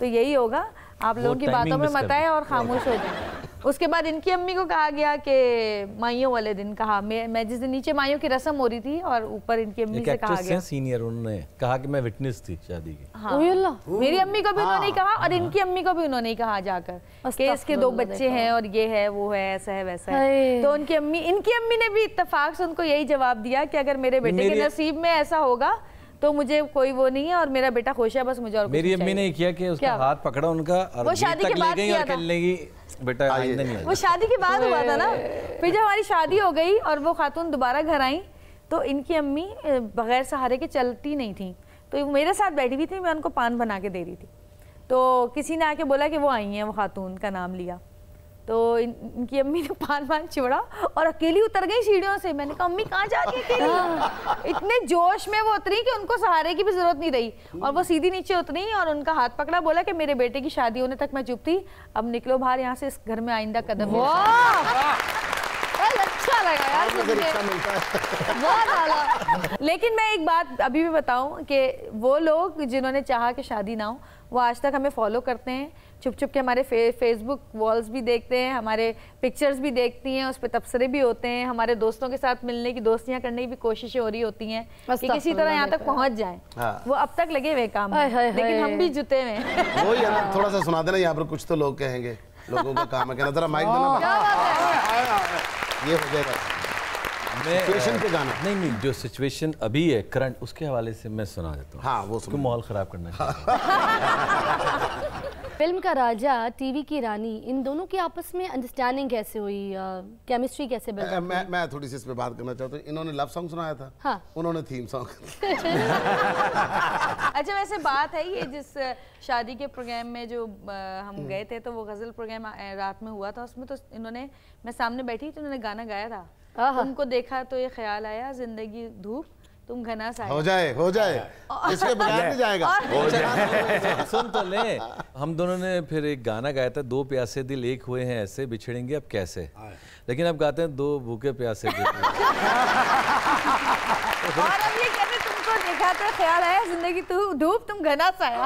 तो यही होगा, आप लोगों की बातों में मत आए और खामोश हो जाए। उसके बाद इनकी अम्मी को कहा गया कि माइयों वाले दिन कहा, मैं जिस दिन नीचे माइयों की रस्म हो रही थी और ऊपर इनकी अम्मी से कहा गया, सीनियर उन्होंने कहा कि मैं विटनेस थी शादी की। हाँ। मेरी अम्मी को भी उन्होंने कहा और इनकी अम्मी को भी उन्होंने कहा जाकर कि इसके दो बच्चे हैं और ये है वो है ऐसा है वैसा है। तो इनकी अम्मी ने भी इत्तेफाक से उनको यही जवाब दिया कि अगर मेरे बेटे के नसीब में ऐसा होगा तो मुझे कोई वो नहीं है और मेरा बेटा खुश है, बस मुझे और कुछ मेरी अम्मी ने किया कि उसका हाथ पकड़ा उनका और वो शादी के बाद किया था। बेटा वो शादी के बाद हुआ था ना। फिर जब हमारी शादी हो गई और वो खातून दोबारा घर आई तो इनकी अम्मी बगैर सहारे के चलती नहीं थी, तो मेरे साथ बैठी हुई थी, मैं उनको पान बना के दे रही थी, तो किसी ने आके बोला कि वो आई हैं, वो खातून का नाम लिया, तो इनकी अम्मी ने पान चिवड़ा और अकेली उतर गई सीढ़ियों से। मैंने कहा अम्मी कहाँ जा रही अकेली? इतने जोश में वो उतरी कि उनको सहारे की भी जरूरत नहीं रही और वो सीधी नीचे उतरी और उनका हाथ पकड़ा, बोला कि मेरे बेटे की शादी होने तक मैं चुप थी, अब निकलो बाहर यहाँ से, इस घर में आइंदा कदम। अच्छा लगा यार मुझे। लेकिन मैं एक बात अभी भी बताऊँ कि वो लोग जिन्होंने चाहा कि शादी ना हो वो आज तक हमें फॉलो करते हैं, छुप छुप के हमारे फेसबुक वॉल्स भी देखते हैं, हमारे पिक्चर्स भी देखती हैं, उस पर तबसरे भी होते हैं, हमारे दोस्तों के साथ मिलने की दोस्तियां करने की भी कोशिशें हो रही होती हैं कि किसी तरह यहाँ तक पहुँच जाएं। हाँ। वो अब तक लगे हुए काम है। लेकिन हम भी जुटे हुए हैं। वही थोड़ा सा सुना देना, यहाँ पर कुछ तो लोग कहेंगे, लोगों का काम है कहना, जरा माइक देना, ये हो जाएगा सिचुएशन के गाना। नहीं जो सिचुएशन अभी है करंट उसके हवाले से मैं सुना देता हूँ। हाँ, वो उसको माहौल खराब करना चाहिए। फिल्म का राजा, टीवी की रानी, इन दोनों की आपस में अंडरस्टैंडिंग कैसे हुई, केमिस्ट्री कैसे बनी? मैं थोड़ी सी इस पे बात करना चाहता हूँ। इन्होंने लव सॉन्ग सुनाया था। हाँ। उन्होंने थीम सॉन्ग। अच्छा वैसे बात है ये जिस शादी के प्रोग्राम में जो हम गए थे तो वो गजल प्रोग्राम रात में हुआ था, उसमें तो इन्होंने, मैं सामने बैठी तो इन्होंने गाना गाया था, तुमको देखा तो ये ख्याल आया जिंदगी धूप तुम घना सा हो जाए इसके बगैर जाएगा हो जाए। सुन तो ले, हम दोनों ने फिर एक गाना गाया था, दो प्यासे दिल एक हुए हैं ऐसे बिछड़ेंगे अब कैसे, लेकिन अब गाते हैं दो भूखे प्यासे दिल। और अब ये कहते तुमको देखा तो ख्याल आया जिंदगी धूप तुम घना सा आया।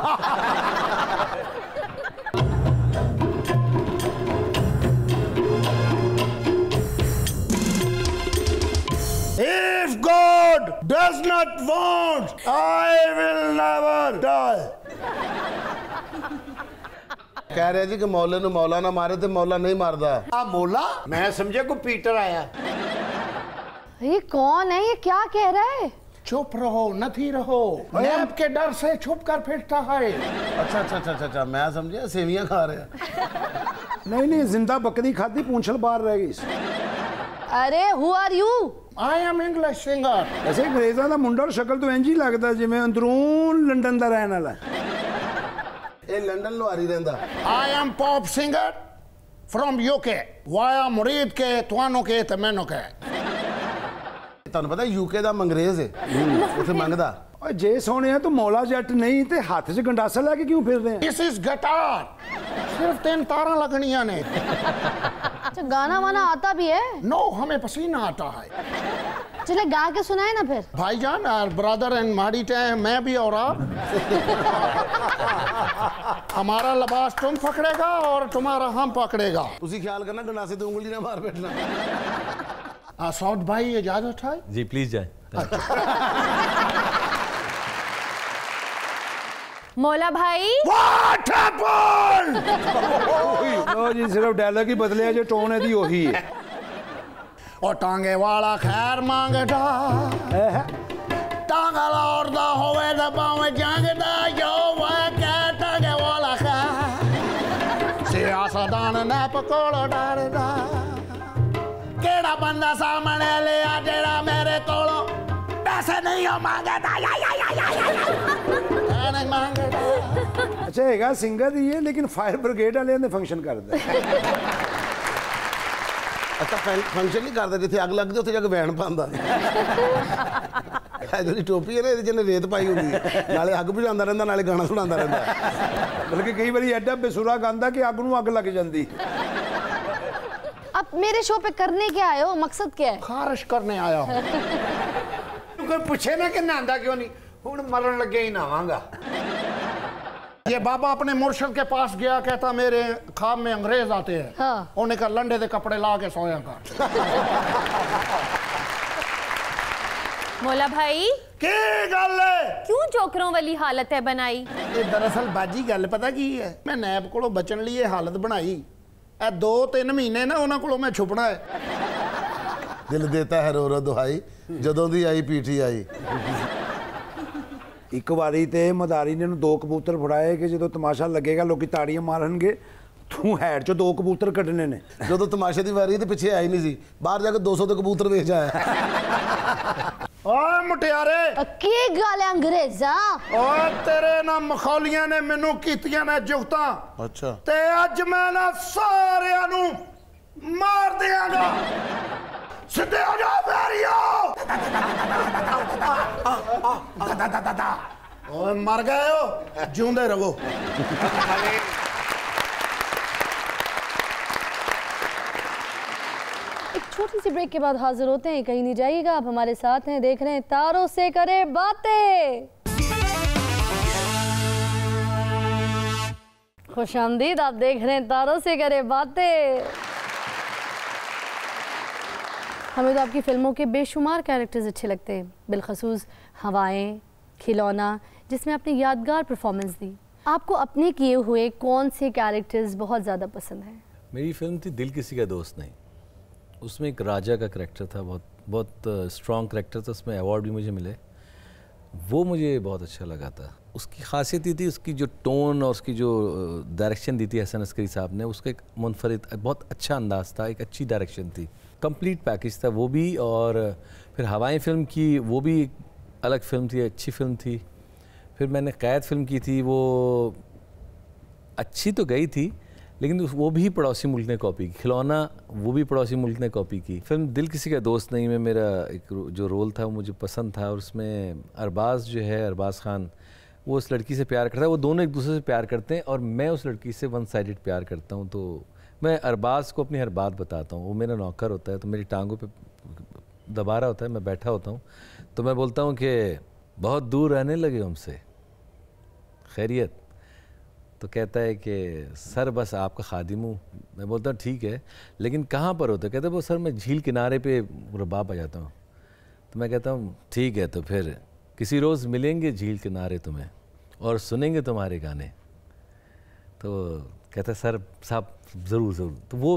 If God does not want, I will never die. कह रहे जी कि मौला ने मौला ना मारे तो मौला नहीं मारदा। आ मौला मैं समझे को पीटर आया। ये कौन है, ये क्या कह रहा है? चुप रहो नथी रहो, नैब के डर से छुप कर फिरता है। अच्छा मैं समझे सेवियां खा रहे। नहीं जिंदा बकरी खाती पूंछल बाहर रह गई। अरे who are you? I am English singer। ऐसे अंग्रेज़ां दा मुंडा और शक्ल तो इंज ही लगदा जिवें अंदरून लंदन दा रहण वाला। ए लंदन लोहारी रहंदा। I am pop singer from UK। वाया मुरीद के तुहानों के ते मैनों के। तुहानू पता यूके दा अंग्रेज़ है, उसे मंगदा। और जे सोने तो मौला जट नहीं ते हाथ च गंडासा लेके क्यों फिर रहे हैं? दिस इज गिटार, सिर्फ 3 तारा लगनिया ने। अच्छा गाना वाना आता भी है? नो हमें पसीना आता है। चले गा के सुनाए ना फिर। भाईजान और ब्रदर एंड माड़ी टाइम मैं भी और आप। हमारा लिबास तुम पकड़ेगा और तुम्हारा हम पकड़ेगा। उसी ख्याल करना गंडासे तो उंगली ना मार बैठना। सौद भाई इजाजत है जी? प्लीज जाए। मौला भाई What happened? लो जी सिर्फ डायलॉग ही बदले है, जो टोन है दी वही है। और टांगे वाला खैर मांगदा टांगा लौड़दा होवे दबावे जंगदा जो वह कह टांगे वाला खैर सियासदान ने पकोड़ डालदा केड़ा बंदा सामने ले आ जेड़ा मेरे कोलो पैसे नहीं हो मांगदा या। अच्छा हैगा सिंगर ही है लेकिन फायर ब्रिगेड वाले ने फंक्शन कर दिया। अच्छा फंक्शन नहीं करता जिथे अग लगती उसे जाके वैन पांदा। ਇਹਦੀ ਟੋਪੀ ਹੈ ਨਾ, ਇਹਦੇ ਜਿਹਨੇ ਰੇਤ ਪਾਈ ਹੁੰਦੀ ਹੈ, ਨਾਲੇ ਅੱਗ ਬੁਝਾਉਂਦਾ ਰਹਿੰਦਾ, ਨਾਲੇ ਗਾਣਾ ਸੁਣਾਉਂਦਾ ਰਹਿੰਦਾ। ਬਲਕਿ ਕਈ ਵਾਰੀ ਐਡਾ ਬੇਸੁਰਾ ਗਾਉਂਦਾ ਕਿ ਅੱਗ ਨੂੰ ਅੱਗ ਲੱਗ ਜਾਂਦੀ। अब मेरे शो पे करने क्या आए हो, मकसद क्या है? खारिश करने आया हूं। कोई पूछे ना कि नहांदा क्यों नहीं, हुण मरन लगे ही नहावांगा। ये बाबा अपने मुर्शद के पास गया, कहता मेरे खाब में अंग्रेज आते हैं। हाँ। उन्हें कहा लंडे दे कपड़े ला के सोया कर। मोला भाई की गल क्यों चौकरों वाली हालत है बनाई? ये दरअसल बाजी गल पता की है, मैं नैब कोलों बचन लई ये हालत बनाई। दो तीन महीने ना उन्होंने को मैं छुपना है। दिल देता है रो रो दुहाई जदों दी आई पीटी आई। एक बारी तो मदारी ने दो कबूतर फड़ाए कि जो तमाशा लगेगा लोग ताड़ियां मारनगे, तू हैड चो दो कबूतर कटने ने। जो तमाशे की वारी तो पिछे आई नहीं सी, बाहर जाके 200 तो कबूतर वेच आया। मुटियारे की गल अंग्रेजा तेरे ना मखौलिया ने मेनू कीतियां ने जुगतां। अच्छा। ते अज मैं ना सारे नू मार देंगा। सीधे आ जा मेरियो। ओए मर गए हो, जिंदे रहो। छोटी सी ब्रेक के बाद हाजिर होते हैं, कहीं नहीं जाइएगा। आप हमारे साथ हैं, देख रहे हैं तारों से करे बातें। खुश आमदीद, आप देख रहे हैं तारों से करे बातें। हमें तो आपकी फिल्मों के बेशुमार कैरेक्टर्स अच्छे लगते हैं, बिलखसूस हवाएं, खिलौना, जिसमें आपने यादगार परफॉर्मेंस दी। आपको अपने किए हुए कौन से कैरेक्टर्स बहुत ज़्यादा पसंद हैं? मेरी फिल्म थी दिल किसी का दोस्त नहीं, उसमें एक राजा का करैक्टर था, बहुत स्ट्रॉन्ग करैक्टर था, उसमें अवार्ड भी मुझे मिले, वो मुझे बहुत अच्छा लगा था। उसकी खासियत ये थी, उसकी जो टोन और उसकी जो डायरेक्शन दी थी हसन अस्करी साहब ने, उसका एक मुनफरिद बहुत अच्छा अंदाज़ था, एक अच्छी डायरेक्शन थी, कंप्लीट पैकेज था वो भी। और फिर हवाएं फिल्म की, वो भी एक अलग फिल्म थी, अच्छी फिल्म थी। फिर मैंने कैद फिल्म की थी, वो अच्छी तो गई थी लेकिन वो भी पड़ोसी मुल्क ने कॉपी की। खिलौना वो भी पड़ोसी मुल्क ने कॉपी की। फिल्म दिल किसी का दोस्त नहीं में मेरा एक जो रोल था वो मुझे पसंद था, और उसमें अरबाज़ जो है, अरबाज़ ख़ान, वो उस लड़की से प्यार करता है, वो दोनों एक दूसरे से प्यार करते हैं, और मैं उस लड़की से वन साइडेड प्यार करता हूँ। तो मैं अरबाज़ को अपनी हर बात बताता हूँ, वो मेरा नौकर होता है, तो मेरी टांगों पर दबा रहा होता है, मैं बैठा होता हूँ, तो मैं बोलता हूँ कि बहुत दूर रहने लगे हमसे, खैरियत? तो कहता है कि सर बस आपका खादिम हूँ। मैं बोलता हूँ ठीक है, लेकिन कहाँ पर होते? कहते वो सर मैं झील किनारे पे रबाब आ जाता हूँ। तो मैं कहता हूँ ठीक है, तो फिर किसी रोज़ मिलेंगे झील किनारे तुम्हें और सुनेंगे तुम्हारे गाने। तो कहता सर साहब ज़रूर ज़रूर। तो वो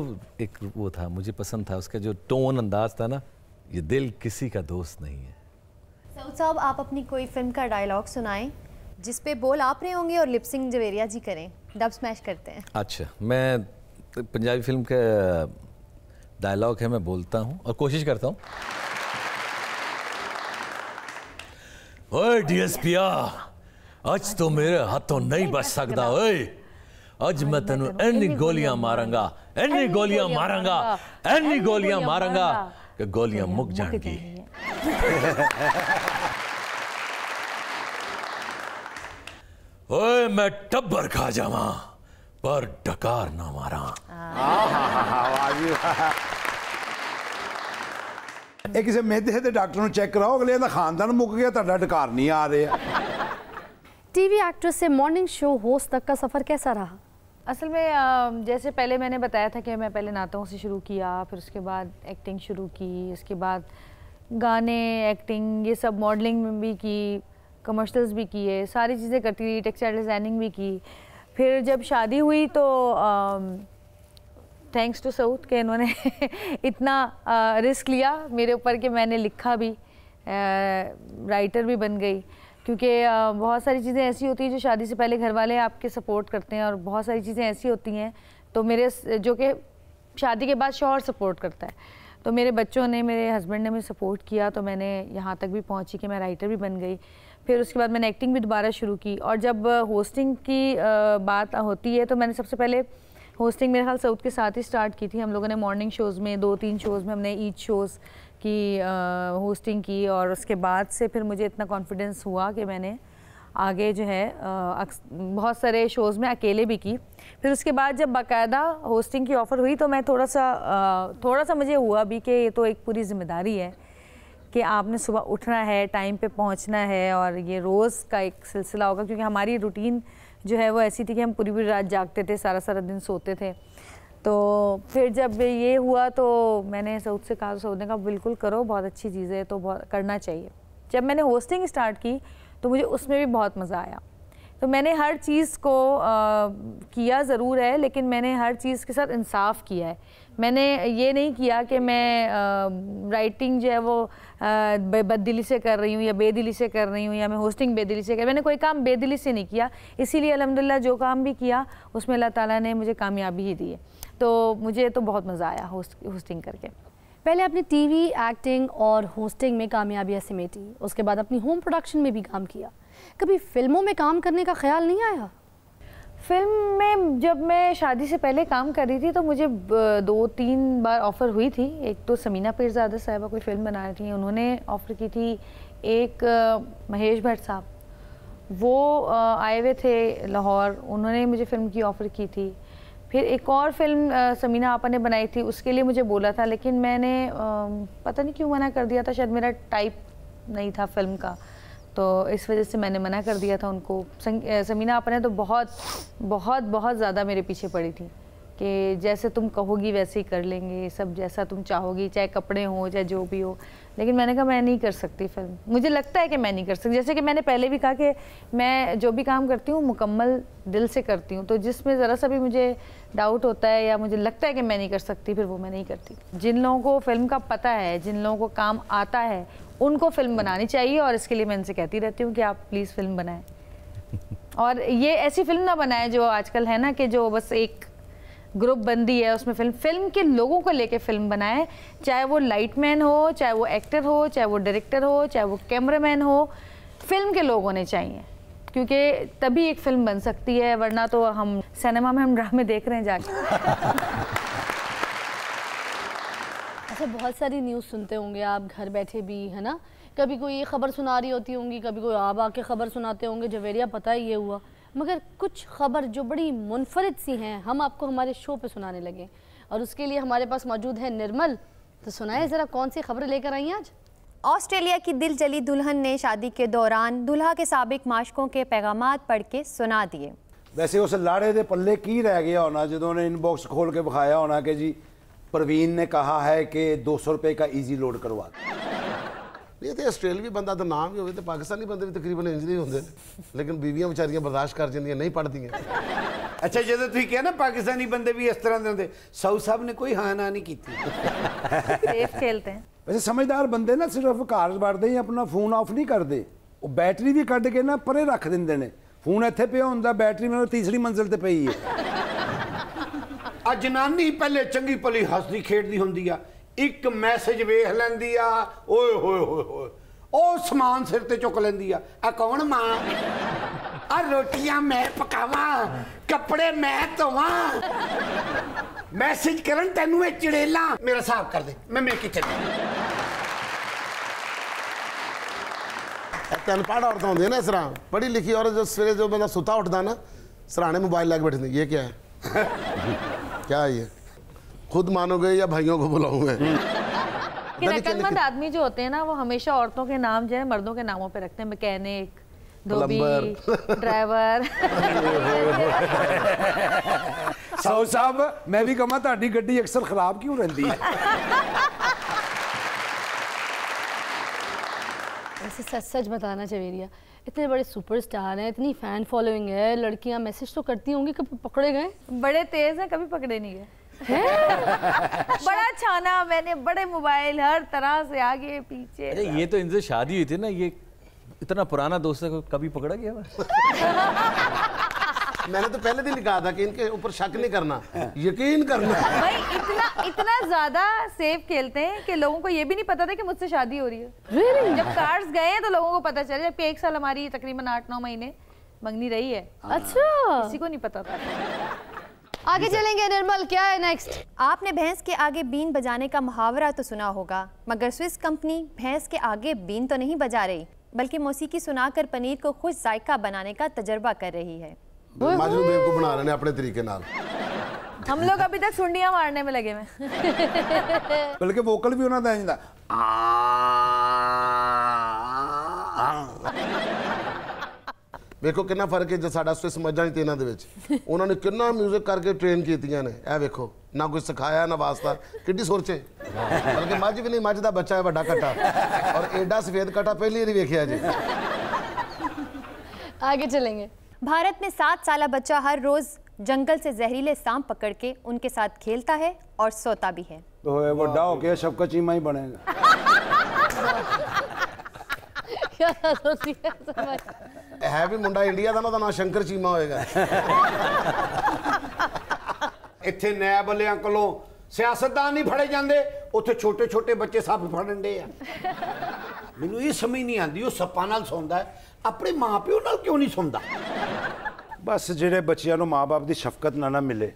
एक वो था, मुझे पसंद था उसका जो टोन अंदाज़ था ना, ये दिल किसी का दोस्त नहीं है। सऊद साहब, आप अपनी कोई फिल्म का डायलॉग सुनाएँ जिस पे बोल आप रहे होंगे और लिपसिंग जवेरिया जी करें, डब स्मैश करते हैं। अच्छा, मैं पंजाबी फिल्म का डायलॉग है, मैं बोलता हूँ और कोशिश करता हूँ। ओए डीएसपी आज तो मेरे हाथों नहीं बच सकता, ओए आज मैं तेनू इन्नी गोलियां मारांगा, इन्नी गोलियां मारांगा, इन्नी गोलियां मारांगा कि गोलियां मुक जाएंगी। ओए मैं टब्बर खा जावा पर डकार ना मारा। किसी मेदे के डॉक्टर चेक कराओ, अगले का खानदान मुक गया, तुहाडा डकार नहीं आ रहा। टीवी एक्ट्रेस से मॉर्निंग शो होस्ट तक का सफ़र कैसा रहा? असल में जैसे पहले मैंने बताया था कि मैं पहले नाटकों से शुरू किया, फिर उसके बाद एक्टिंग शुरू की, उसके बाद गाने, एक्टिंग, ये सब, मॉडलिंग में भी की, कमर्शियल्स भी किए, सारी चीज़ें करती रही, टेक्सटाइल डिज़ाइनिंग भी की। फिर जब शादी हुई तो थैंक्स टू सऊद के इन्होंने इतना रिस्क लिया मेरे ऊपर कि मैंने लिखा भी, राइटर भी बन गई, क्योंकि बहुत सारी चीज़ें ऐसी होती हैं जो शादी से पहले घर वाले आपके सपोर्ट करते हैं, और बहुत सारी चीज़ें ऐसी होती हैं तो मेरे जो कि शादी के बाद शौहर सपोर्ट करता है, तो मेरे बच्चों ने, मेरे हस्बैंड ने मुझे सपोर्ट किया, तो मैंने यहाँ तक भी पहुँची कि मैं राइटर भी बन गई। फिर उसके बाद मैंने एक्टिंग भी दोबारा शुरू की, और जब होस्टिंग की बात होती है तो मैंने सबसे पहले होस्टिंग मेरे ख्याल सऊद के साथ ही स्टार्ट की थी। हम लोगों ने मॉर्निंग शोज़ में 2-3 शोज़ में हमने ईच शोज़ की होस्टिंग की और उसके बाद से फिर मुझे इतना कॉन्फिडेंस हुआ कि मैंने आगे जो है बहुत सारे शोज़ में अकेले भी की। फिर उसके बाद जब बाकायदा होस्टिंग की ऑफ़र हुई तो मैं थोड़ा सा मुझे हुआ भी कि ये तो एक पूरी ज़िम्मेदारी है कि आपने सुबह उठना है, टाइम पे पहुंचना है और ये रोज़ का एक सिलसिला होगा, क्योंकि हमारी रूटीन जो है वो ऐसी थी कि हम पूरी पूरी रात जागते थे, सारा सारा दिन सोते थे। तो फिर जब ये हुआ तो मैंने सऊद से कहा, सऊद ने कहा बिल्कुल करो, बहुत अच्छी चीज़ है, तो बहुत करना चाहिए। जब मैंने होस्टिंग स्टार्ट की तो मुझे उसमें भी बहुत मज़ा आया। तो मैंने हर चीज़ को किया ज़रूर है, लेकिन मैंने हर चीज़ के साथ इंसाफ किया है। मैंने ये नहीं किया कि मैं राइटिंग जो है वो बददिली से कर रही हूँ या बेदिली से कर रही हूँ या मैं होस्टिंग बेदिली से मैंने कोई काम बेदिली से नहीं किया। इसीलिए अल्हम्दुलिल्लाह जो काम भी किया उसमें अल्लाह ताला ने मुझे कामयाबी ही दी है। तो मुझे तो बहुत मज़ा आया होस्टिंग करके। पहले आपने टीवी, एक्टिंग और होस्टिंग में कामयाबियाँ समेटी, उसके बाद अपनी होम प्रोडक्शन में भी काम किया। कभी फिल्मों में काम करने का ख्याल नहीं आया? फिल्म में जब मैं शादी से पहले काम कर रही थी तो मुझे 2-3 बार ऑफ़र हुई थी। एक तो समीना पीरजादा साहिबा कोई फ़िल्म बना रही थी, उन्होंने ऑफ़र की थी। एक महेश भट्ट साहब वो आए हुए थे लाहौर, उन्होंने मुझे फ़िल्म की ऑफ़र की थी। फिर एक और फिल्म समीना आपा ने बनाई थी, उसके लिए मुझे बोला था, लेकिन मैंने पता नहीं क्यों मना कर दिया था। शायद मेरा टाइप नहीं था फिल्म का, तो इस वजह से मैंने मना कर दिया था उनको। समीना आपा ने तो बहुत बहुत बहुत ज़्यादा मेरे पीछे पड़ी थी कि जैसे तुम कहोगी वैसे ही कर लेंगे, सब जैसा तुम चाहोगी, चाहे कपड़े हो चाहे जो भी हो। लेकिन मैंने कहा मैं नहीं कर सकती फिल्म, मुझे लगता है कि मैं नहीं कर सकती। जैसे कि मैंने पहले भी कहा कि मैं जो भी काम करती हूँ मुकम्मल दिल से करती हूँ, तो जिसमें ज़रा सा भी मुझे डाउट होता है या मुझे लगता है कि मैं नहीं कर सकती, फिर वो मैं नहीं करती। जिन लोगों को फिल्म का पता है, जिन लोगों को काम आता है, उनको फिल्म बनानी चाहिए और इसके लिए मैं इनसे कहती रहती हूँ कि आप प्लीज़ फिल्म बनाएँ। और ये ऐसी फिल्म ना बनाएं जो आजकल है ना कि जो बस एक ग्रुप बंदी है उसमें फिल्म के लोगों को लेके फिल्म बनाए, चाहे वो लाइटमैन हो, चाहे वो एक्टर हो, चाहे वो डायरेक्टर हो, चाहे वो कैमरामैन हो, फिल्म के लोग होने चाहिए, क्योंकि तभी एक फिल्म बन सकती है, वरना तो हम सिनेमा में हम ड्रामे देख रहे हैं जाके। अच्छा, बहुत सारी न्यूज़ सुनते होंगे आप घर बैठे भी, है ना? कभी कोई ये खबर सुना रही होती होंगी, कभी कोई आप आके खबर सुनाते होंगे, जवेरिया पता है ये हुआ, मगर कुछ खबर जो बड़ी मुनफरद सी हैं हम आपको हमारे शो पे सुनाने लगे, और उसके लिए हमारे पास मौजूद है निर्मल। तो सुनाए ज़रा कौन सी खबरें लेकर आई हैं आज। ऑस्ट्रेलिया की दिल जली दुल्हन ने शादी के दौरान दुल्हा के साबिक माशकों के पैगामात पढ़ के सुना दिए। वैसे उस लाड़े के पल्ले की रह गया होना जो इनबॉक्स खोल के विखाया होना कि जी परवीन ने कहा है कि 200 रुपये का इजी लोड करवा दे। तो ऑस्ट्रेलवी बंदा तो नाम ही हो, तो पाकिस्तानी बंदे भी तकरीबन इंजरी होंगे, लेकिन बीवियां बेचारियां बर्दाश्त कर जाती नहीं पढ़ती। अच्छा, जो तुम क्या ना पाकिस्तानी बंदे भी इस तरह के साउथ साहब ने कोई हाँ ना नहीं की। वैसे समझदार बंदे ना सिर्फ घर बढ़ते ही अपना फोन ऑफ नहीं करते, बैटरी भी कट के ना परे रख देंगे ने। फोन इतने पे होता, बैटरी मेरे तीसरी मंजिल पर पई है। जनानी पहले चंगी भली हसदी खेडदी होंदी आ, एक मैसेज वेख लैंदी आ, ओए होए होए होए, ओ समान सिर ते चुक लैंदी आ, आ कौन मां, आ रोटियां मैं पकावां, कपड़े मैं धोवां, मैसेज करन तैनू ए चिड़ेला, मेरा हिसाब कर दे, मैं मेरे किचन अनपढ़ औरत होंदी है ना इस तरह, पढ़ी लिखी औरत जो सवेरे जो बंदा सुता उठदा ना सराहने मोबाइल लग बैठदी, ये क्या है? क्या ये खुद मानोगे या भाइयों को बुलाऊंगा? अकलमंद आदमी जो होते हैं ना वो हमेशा औरतों के नाम जो है मर्दों के नामों पे रखते हैं, मैकेनिक, धोबी, ड्राइवर। साउथ साहब मैं भी कमा ताड़ी गड्डी अक्सर खराब क्यों रहती है? ऐसे सच सच बताना जवेरिया, इतने बड़े सुपरस्टार हैं, इतनी फ़ैन फॉलोइंग है, लड़कियां मैसेज तो करती होंगी, कभी पकड़े गए? बड़े तेज़ हैं, कभी पकड़े नहीं गए। बड़ा छाना मैंने, बड़े मोबाइल, हर तरह से आगे पीछे। अरे ये तो इनसे शादी हुई थी ना, ये इतना पुराना दोस्त है, कभी पकड़ा गया? मैंने तो पहले दिन कहा था कि इनके ऊपर शक नहीं करना, यकीन करना। भाई इतना ज्यादा सेफ खेलते हैं कि लोगों को ये भी नहीं पता था कि मुझसे शादी हो रही है। really? जब कार्ड्स गए हैं तो लोगों को पता चला, जबकि एक साल हमारी तकरीबन 8-9 महीने मंगनी रही है। अच्छा, किसी को नहीं पता था। आगे चलेंगे निर्मल, क्या है नेक्स्ट? आपने भैंस के आगे बीन बजाने का मुहावरा तो सुना होगा, मगर स्विस कंपनी भैंस के आगे बीन तो नहीं बजा रही, बल्कि मौसीकी सुनाकर पनीर को खुश जायका बनाने का तजर्बा कर रही है। माजरूम बेब को बना रहे हैं अपने तरीके नाल। हम लोग अभी तक सुंडियां मारने में लगे हैं। बल्कि वोकल भी होना चाहिए। देखो कितना फर्क है जो साडा स्विस मजां ते इन्हां दे विच। उन्होंने कितना म्यूजिक करके ट्रेन कीतियां ने। ए देखो ना कोई सिखाया ना वास्ता, किड्डी सोच है। बल्कि मज भी नहीं, मज दा बच्चा है बड़ा कटा और एडा सफेद कटा पहली बार देखा जी। आगे चलेंगे। भारत में 7 साल बच्चा हर रोज जंगल से जहरीले सांप पकड़ के उनके साथ खेलता है और सोता भी है। तो बड़ा हो गया सबका चीमा ही बनेगा। क्या सोती है समझ। है भी मुंडा इंडिया का ना, तो ना शंकर चीमा होएगा। इत्थे नैब वालियां कोलों सियासतदान नहीं फड़े जाते, उत्थे छोटे छोटे बच्चे सांप फड़न दे आ। मैनूं ये समझ नहीं आती वो सप्पां नाल सौंदा है, अपने माँ प्यो नाल क्यों नहीं सौंदा? बस जिहड़े बच्चियां नूं माँ बाप की शफकत ना मिले,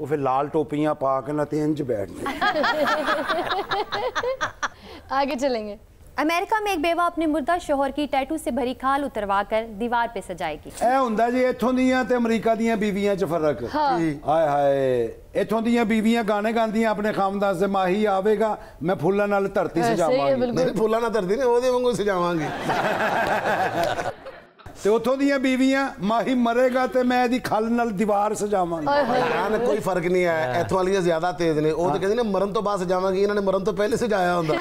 वो फिर लाल टोपियां पा के ना ते इंज बैठ गए। आगे चलेंगे। अमेरिका में एक बेवा अपने मुर्दा शोहर की टैटू से भरी खाल उतरवा कर दीवार पे सजाएगी। ऐ हुंदा जी इथों दियां ते अमेरिका दियां बीवियां च फर्क। हाय हाय, इथों दियां बीवियां गाने गांदियां अपने खानदान से माही आवेगा मैं फूलां नाल धरती सजावांगी। नहीं फूलां नाल धरती नहीं, ओदे वांगू सजावांगी। ते उथों दियां बीवियां माही मरेगा ते मैं दी खाल नाल दीवार सजावांगी। यार कोई फर्क नहीं है, इथों वालियां ज्यादा तेज ने, ओदे कहंदे ने मरन तो बाद सजावांगी, इन्हां ने मरन तो पहले सजाया हुंदा।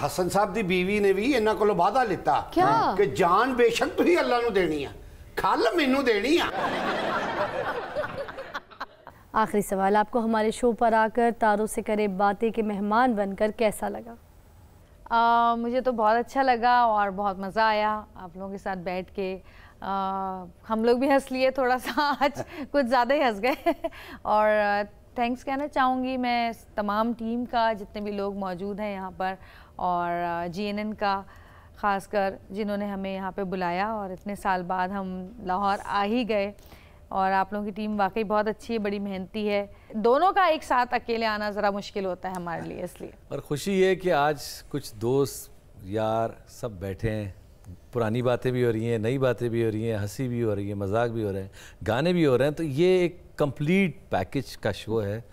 हसन साहब दी बीवी ने भी इन्हां कोलों वादा लिता कि जान बेशक तुसीं अल्लाह नूं देनी है, खाल मैनूं देनी है। आखिरी सवाल, आपको हमारे शो पर आकर तारों से करे बातें के मेहमान बनकर कैसा लगा? मुझे तो बहुत अच्छा लगा और बहुत मज़ा आया आप लोगों के साथ बैठ के। हम लोग भी हंस लिए थोड़ा सा आज, कुछ ज़्यादा ही हंस गए। और थैंक्स कहना चाहूँगी मैं तमाम टीम का, जितने भी लोग मौजूद हैं यहाँ पर, और GNN का ख़ासकर, जिन्होंने हमें यहाँ पे बुलाया और इतने साल बाद हम लाहौर आ ही गए। और आप लोगों की टीम वाकई बहुत अच्छी है, बड़ी मेहनती है। दोनों का एक साथ अकेले आना ज़रा मुश्किल होता है हमारे लिए, इसलिए। और ख़ुशी है कि आज कुछ दोस्त यार सब बैठे हैं, पुरानी बातें भी हो रही हैं, नई बातें भी हो रही हैं, हंसी भी हो रही है, मजाक भी हो रहे हैं, गाने भी हो रहे हैं। तो ये एक कंप्लीट पैकेज का शो है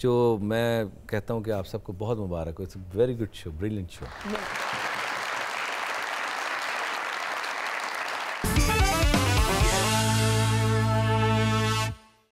जो मैं कहता हूँ कि आप सबको बहुत मुबारक हो। It's very good show, brilliant show.